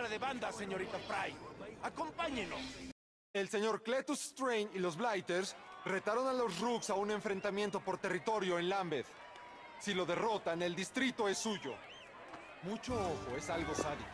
guerra de bandas, señorita Frye. ¡Acompáñenos! El señor Cletus Strain y los Blighters retaron a los Rooks a un enfrentamiento por territorio en Lambeth. Si lo derrotan, el distrito es suyo. Mucho ojo, es algo sádico.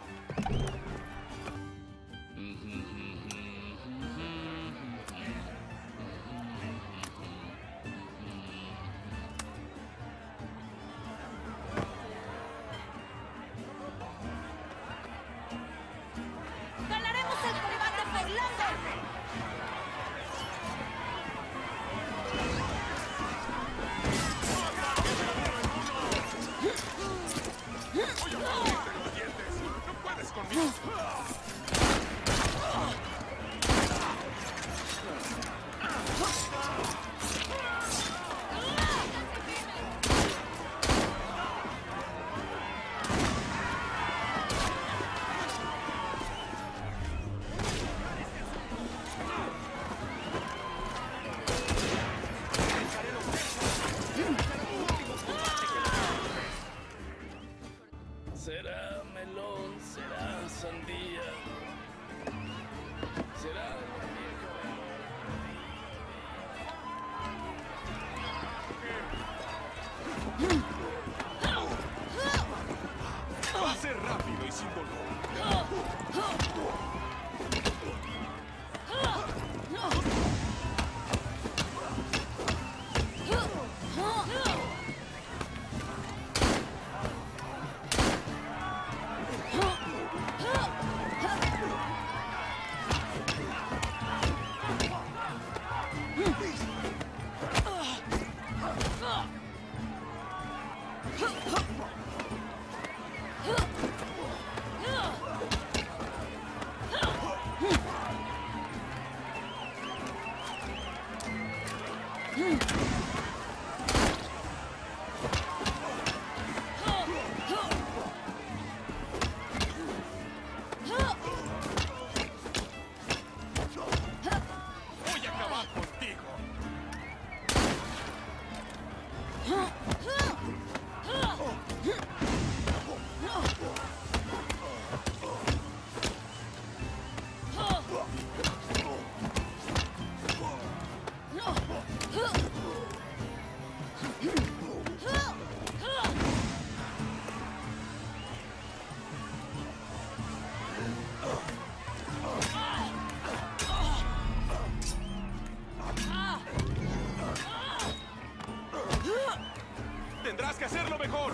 ¡Tendrás que hacerlo mejor!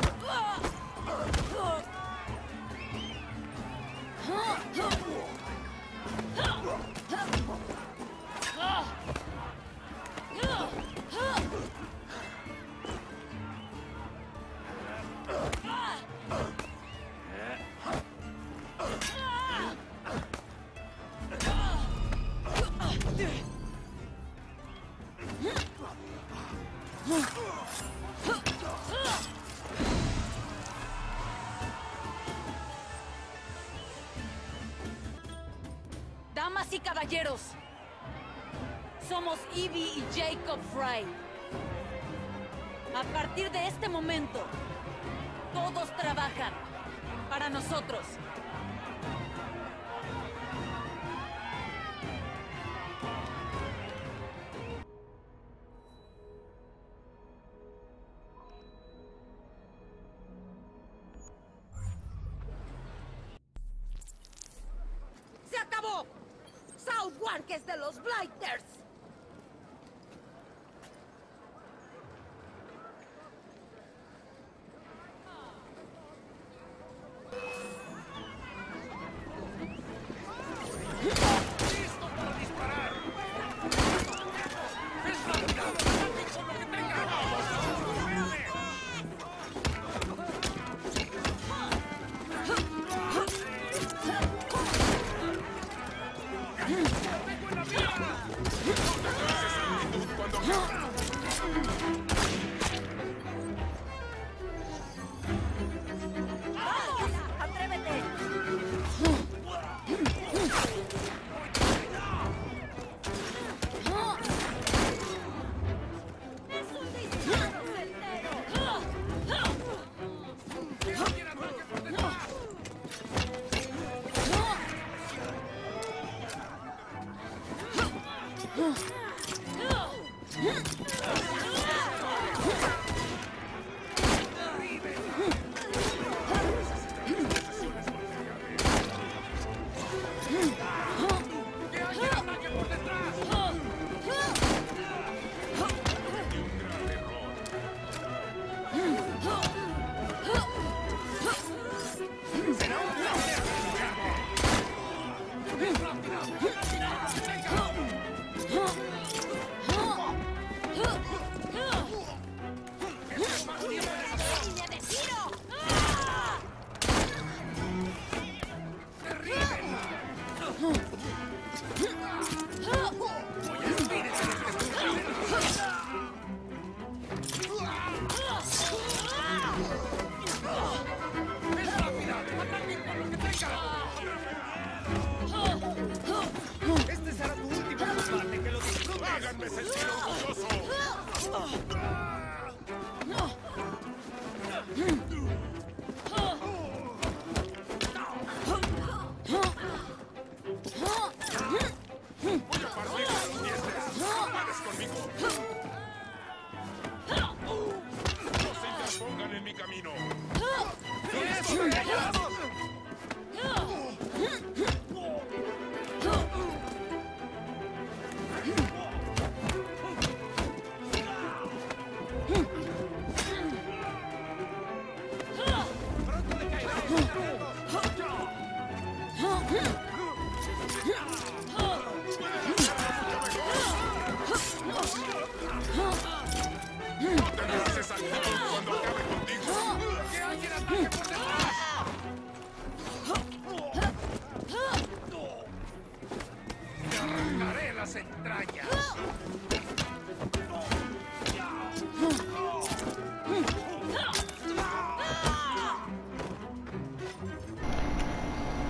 Damas y caballeros, somos Evie y Jacob Frye. A partir de este momento, todos trabajan para nosotros. De los Blighters. No!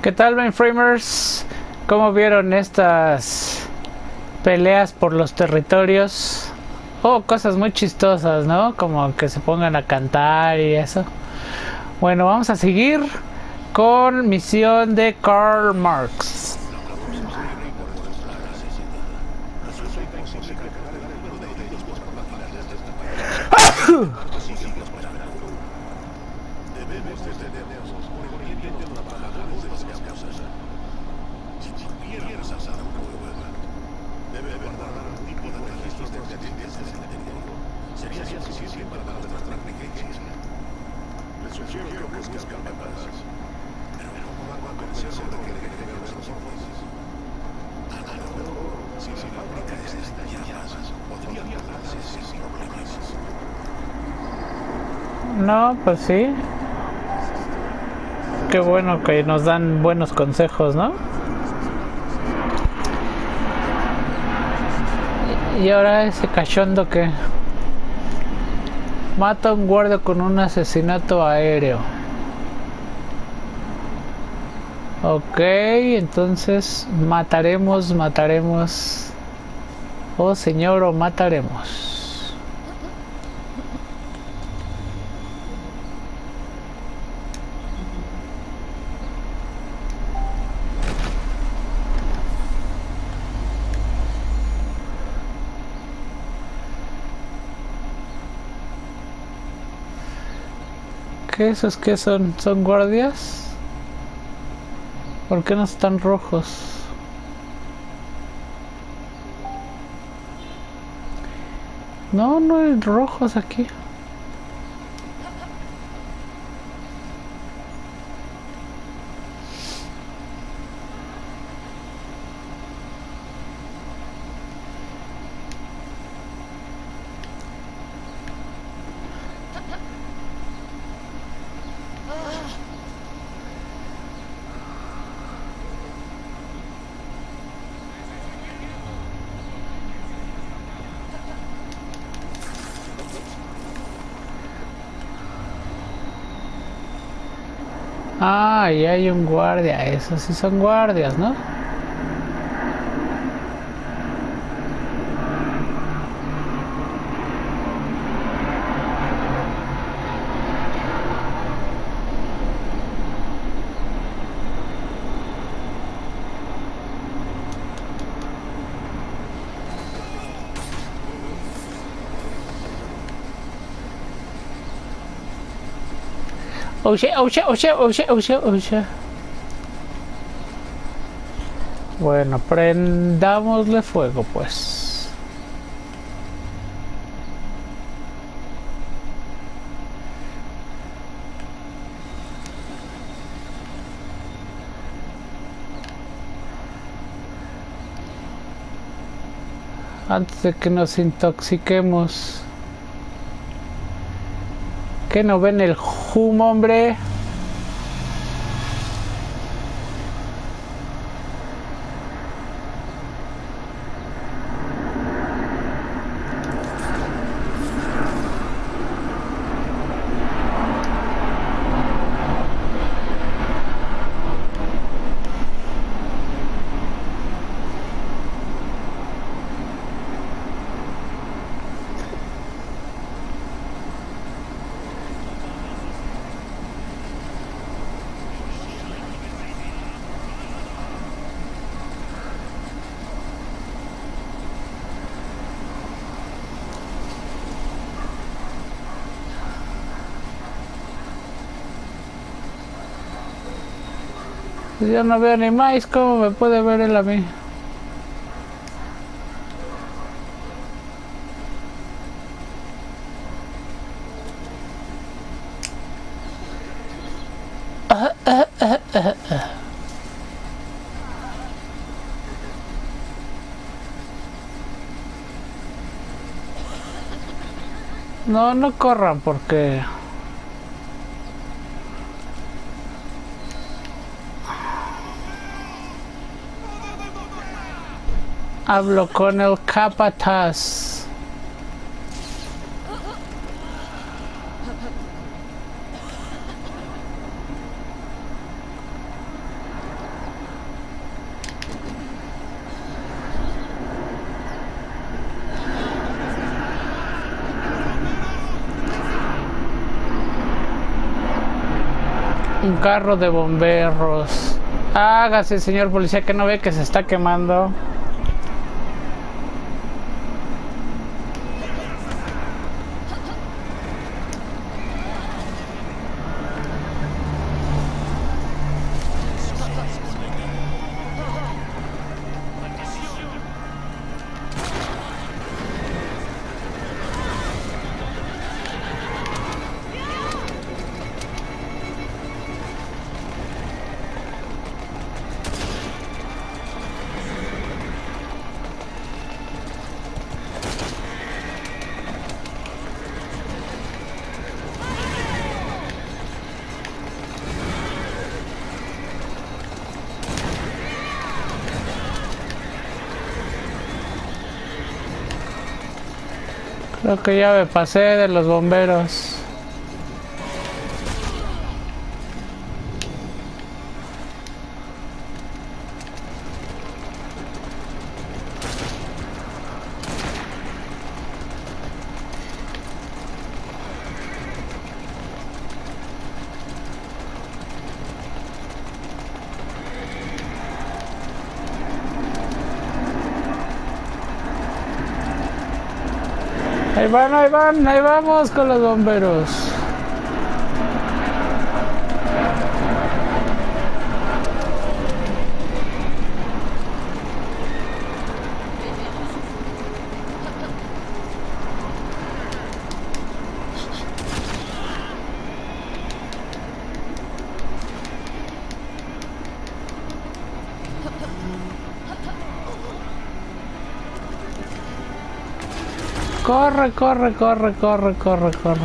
¿Qué tal, mainframers? ¿Cómo vieron estas peleas por los territorios? Oh, cosas muy chistosas, ¿no? Como que se pongan a cantar y eso. Bueno, vamos a seguir con misión de Karl Marx. No, pues sí. Qué bueno que nos dan buenos consejos, ¿no? Y ahora ese cachondo que mata a un guardia con un asesinato aéreo. Ok, entonces mataremos. Oh, señor, o mataremos. ¿Esos qué son? ¿Son guardias? ¿Por qué no están rojos? No, no hay rojos aquí. Ah, y hay un guardia, esos sí son guardias, ¿no? Oh shit, oh shit, oh shit, oh shit, oh shit, oh shit. Bueno, prendámosle fuego pues. Antes de que nos intoxiquemos. ¿Qué no ven el humo, hombre? Yo no veo ni más, ¿cómo me puede ver él a mí? No, no corran porque... Hablo con el capataz. Un carro de bomberos. Hágase, señor policía, que no ve que se está quemando. Creo que ya me pasé de los bomberos. Bueno, ahí van, ahí vamos con los bomberos. Corre, corre, corre, corre, corre, corre.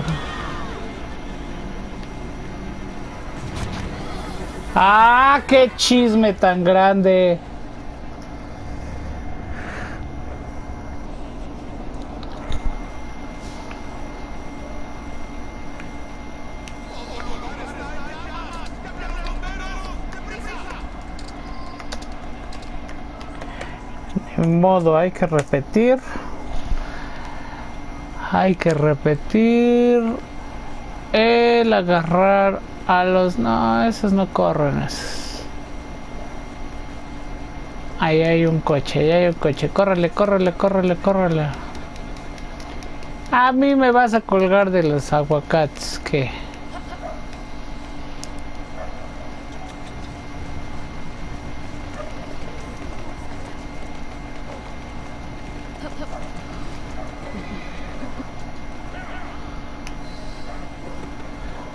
¡Ah, qué chisme tan grande! De modo, hay que repetir. Hay que repetir el agarrar a los... No, esos no corren, esos. Ahí hay un coche, ahí hay un coche. Córrele, córrele, córrele, córrele. A mí me vas a colgar de los aguacates, ¿qué?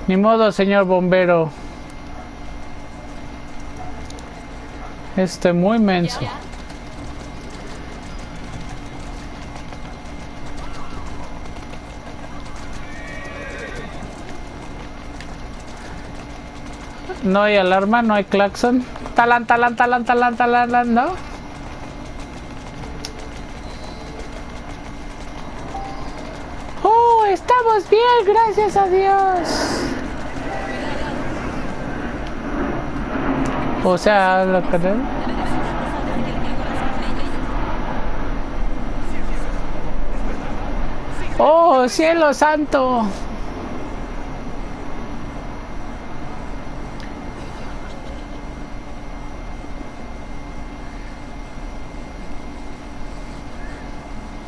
Ni modo, señor bombero. Muy menso. No hay alarma, no hay claxon. Talán, talán, talán, talán, talán, ¿no? ¡Oh, estamos bien! ¡Gracias a Dios! O sea, lo que... ¡Oh, cielo santo!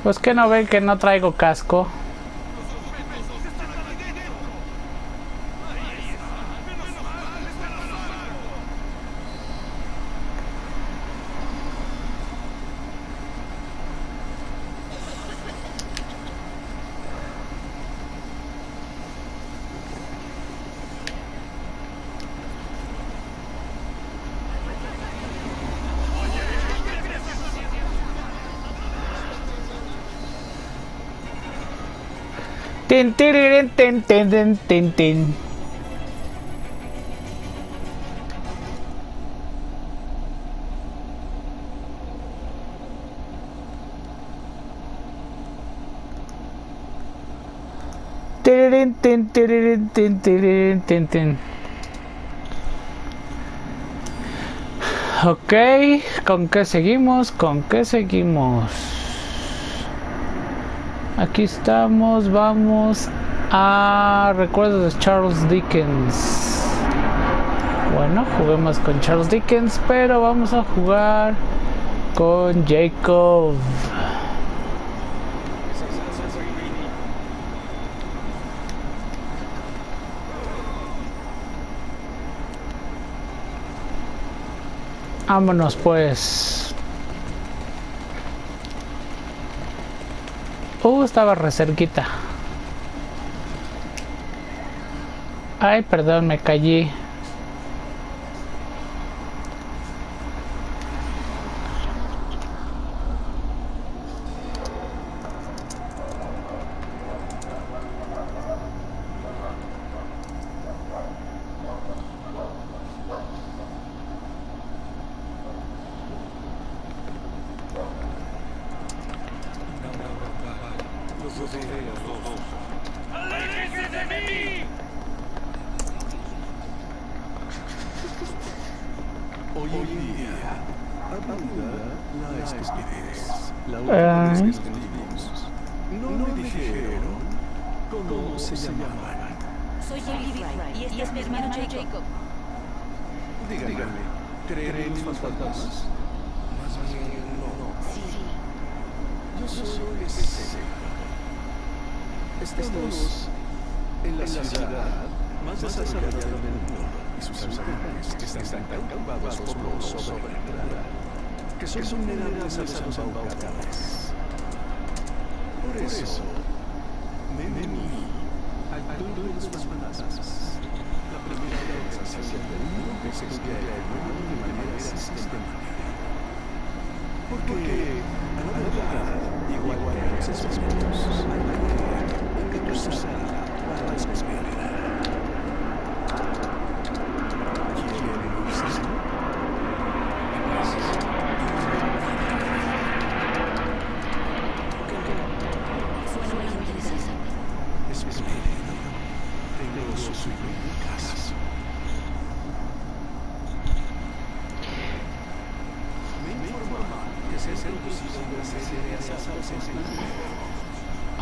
Pues que no ven que no traigo casco. Tin, tin, tin, tin, tin, tin. Tin, tin, tin, tin, tin, tin, tin. Ok, ¿con qué seguimos? ¿Con qué seguimos? Aquí estamos, vamos a recuerdos de Charles Dickens. Bueno, juguemos con Charles Dickens, pero vamos a jugar con Jacob. Vámonos pues. Estaba re cerquita. Ay, perdón, me caí.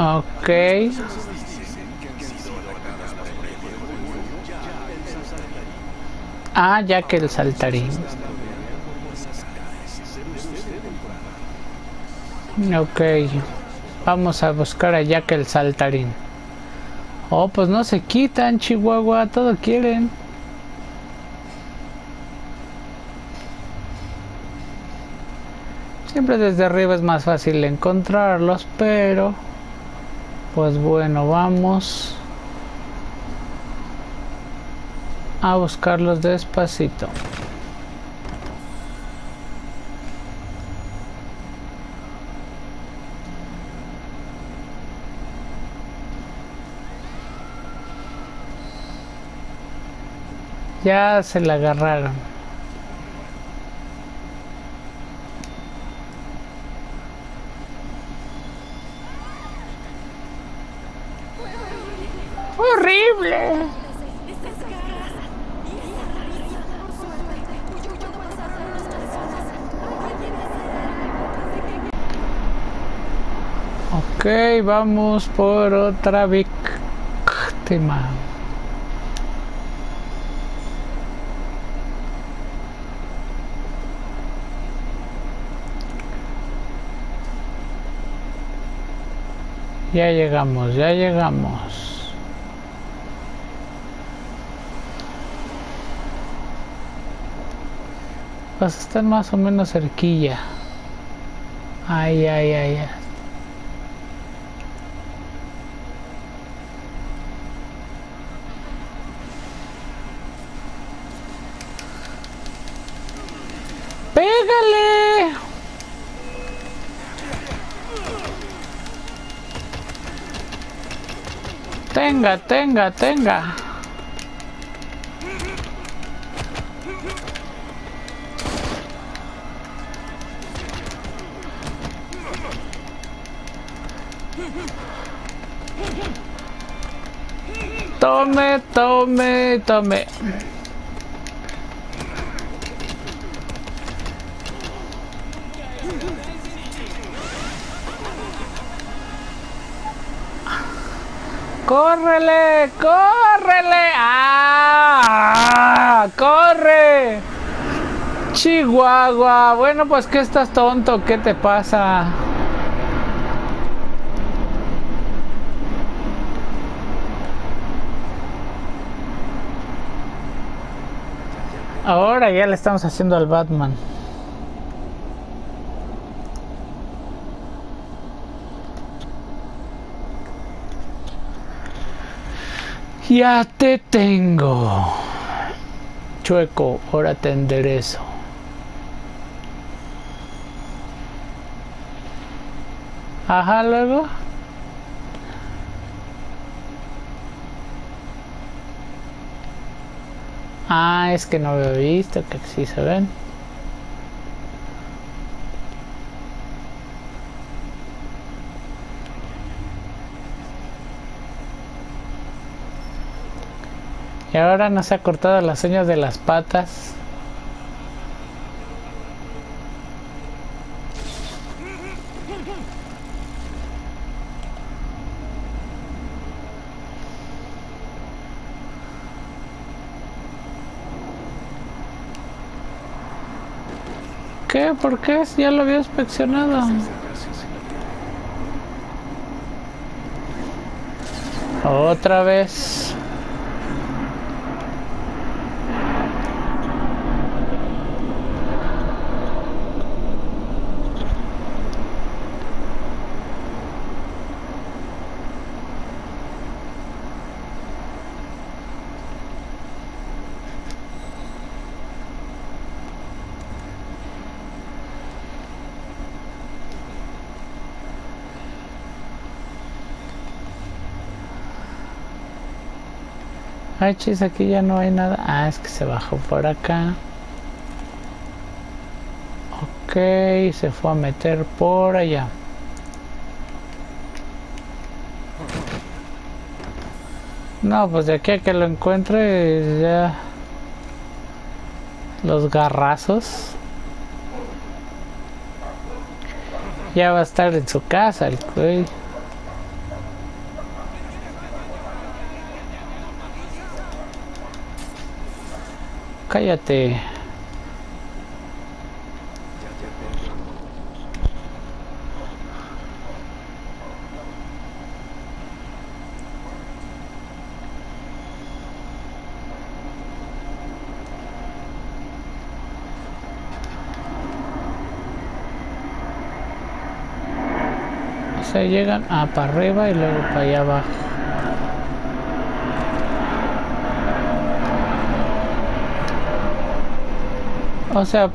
Ok. Ah, Jack el Saltarín. Ok. Vamos a buscar a Jack el Saltarín. Oh, pues no se quitan, Chihuahua. Todo quieren. Siempre desde arriba es más fácil encontrarlos, pero... Pues bueno, vamos. a buscarlos despacito. Ya se la agarraron. ¡Horrible! Ok, vamos por otra víctima. Ya llegamos, ya llegamos. Pues están más o menos cerquilla. Ay, ay, ay, ay. ¡Pégale! Tenga, tenga, tenga. Tome, tome, tome. ¡Córrele! ¡Córrele! ¡Ah! ¡Corre! Chihuahua. Bueno, pues que estás tonto. ¿Qué te pasa? Ahora ya le estamos haciendo al Batman. Ya te tengo, chueco, ahora te enderezo. Ajá, luego. Ah, es que no había visto que sí se ven. Y ahora no se ha cortado las uñas de las patas. ¿Qué? ¿Por qué? Ya lo había inspeccionado. Otra vez. Ay, chis, aquí ya no hay nada. Ah, es que se bajó por acá. Ok, se fue a meter por allá. No, pues de aquí a que lo encuentre ya. Los garrazos. Ya va a estar en su casa el güey. Cállate. O sea, llegan a para arriba y luego para allá abajo. O sea,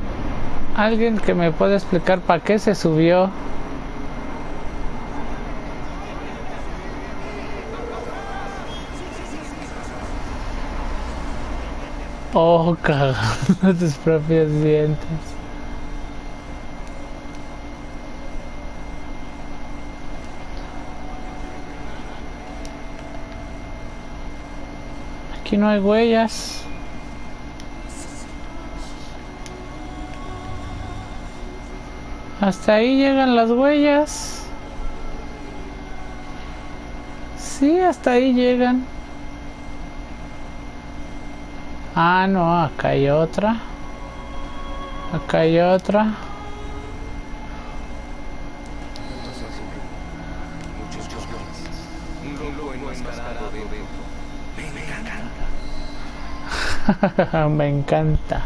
alguien que me pueda explicar para qué se subió. Oh, cagando tus propios dientes. Aquí no hay huellas. Hasta ahí llegan las huellas. Sí, hasta ahí llegan. Ah, no, acá hay otra. Acá hay otra. Me encanta.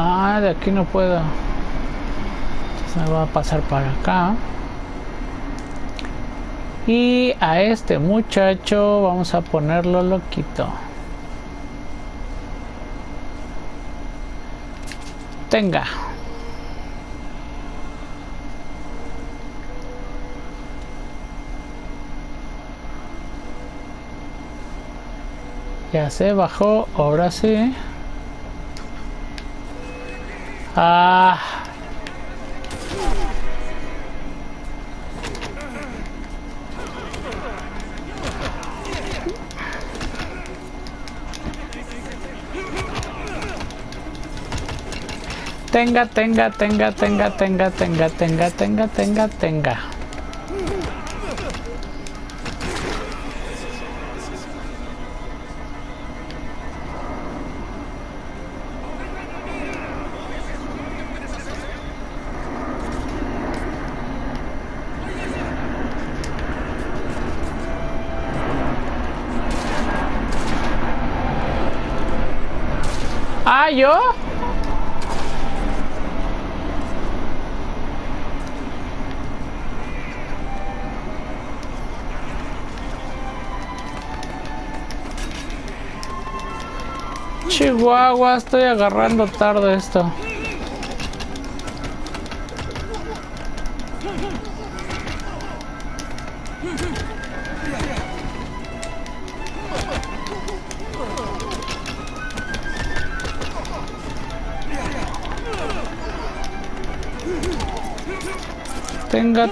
Ah, de aquí no puedo. Entonces me va a pasar para acá. Y a este muchacho vamos a ponerlo loquito. Tenga. Ya se bajó, ahora sí. Ah. Tenga. ¿Yo? Chihuahua, estoy agarrando tarde esto.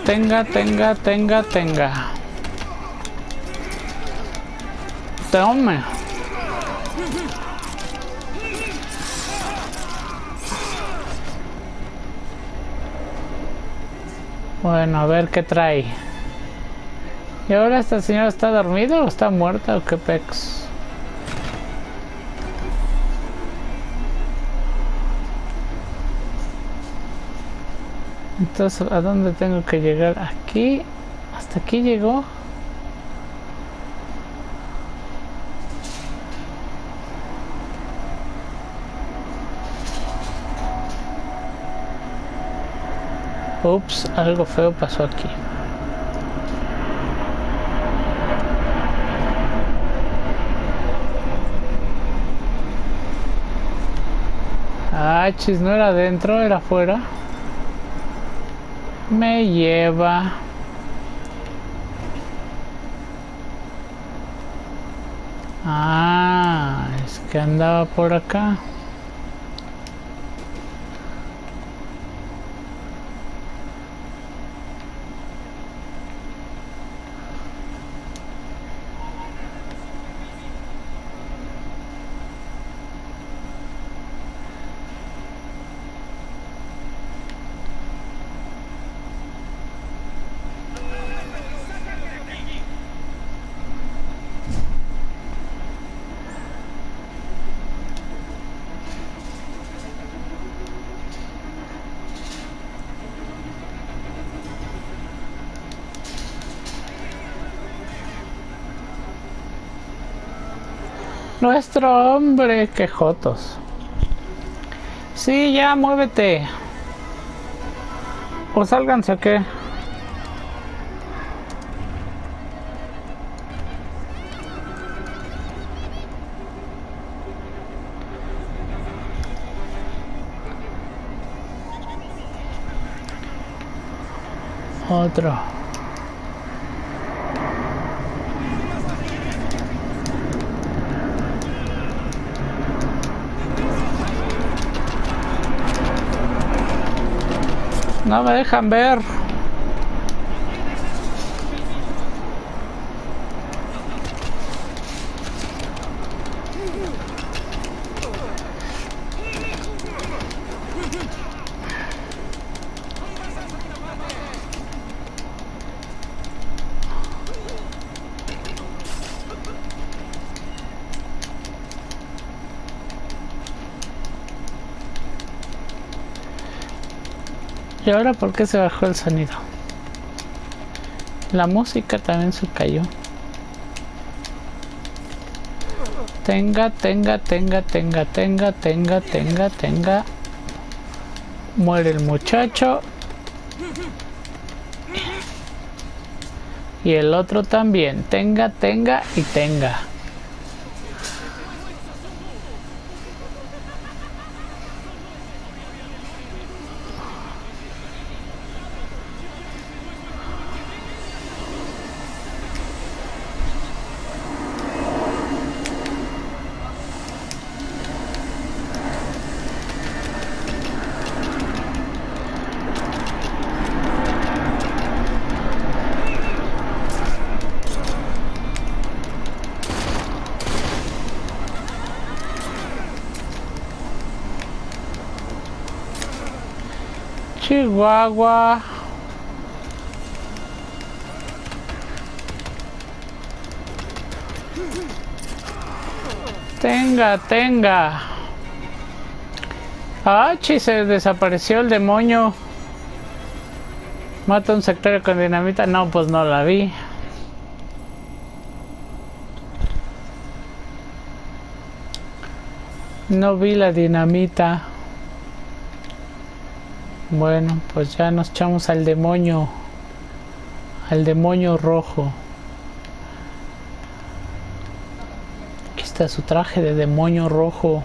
Tenga. Tome. Bueno, a ver qué trae. ¿Y ahora esta señora está dormida o está muerta o qué pex? Entonces, ¿a dónde tengo que llegar? Aquí, hasta aquí llegó. Ups, algo feo pasó aquí. Ah, chis, no era adentro, era afuera. Me lleva. Ah, es que andaba por acá. Nuestro hombre, que jotos. Sí, ya muévete. O sálganse o qué. Otro. No me dejan ver. ¿Y ahora por qué se bajó el sonido? La música también se cayó. Tenga. Muere el muchacho. Y el otro también. Tenga. Chihuahua. Tenga. Ah, chis, se desapareció el demonio. Mata a un sectario con dinamita. No, pues no la vi. No vi la dinamita. Bueno, pues ya nos echamos al demonio. Al demonio rojo. Aquí está su traje de demonio rojo.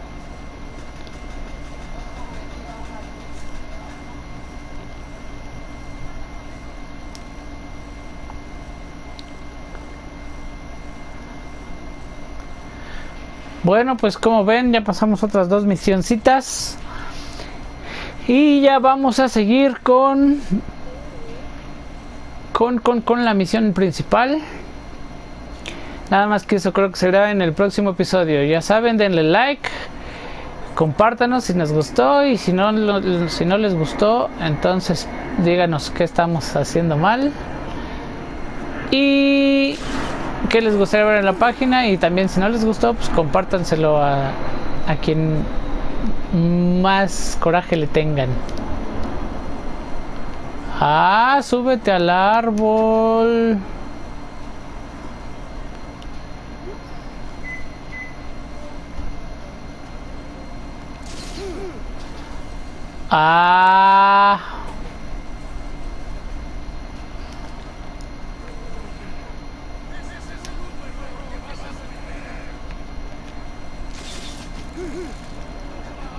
Bueno, pues como ven, ya pasamos otras dos misioncitas. Y ya vamos a seguir con la misión principal. Nada más que eso creo que será en el próximo episodio. Ya saben, denle like, compártanos si les gustó, y si no les gustó, entonces díganos qué estamos haciendo mal y qué les gustaría ver en la página. Y también si no les gustó, pues compártanselo a quien más coraje le tengan. Ah, súbete al árbol. Ah.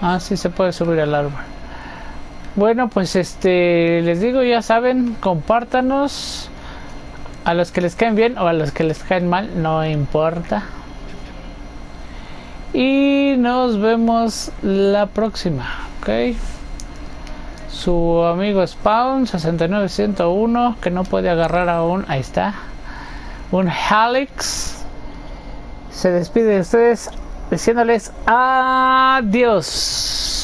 Ah, sí se puede subir al árbol. Bueno, pues les digo, ya saben, compártanos. A los que les caen bien o a los que les caen mal, no importa. Y nos vemos la próxima, ¿ok? Su amigo Spawn 69101, que no puede agarrar aún, ahí está. Un Halix. Se despide de ustedes diciéndoles adiós.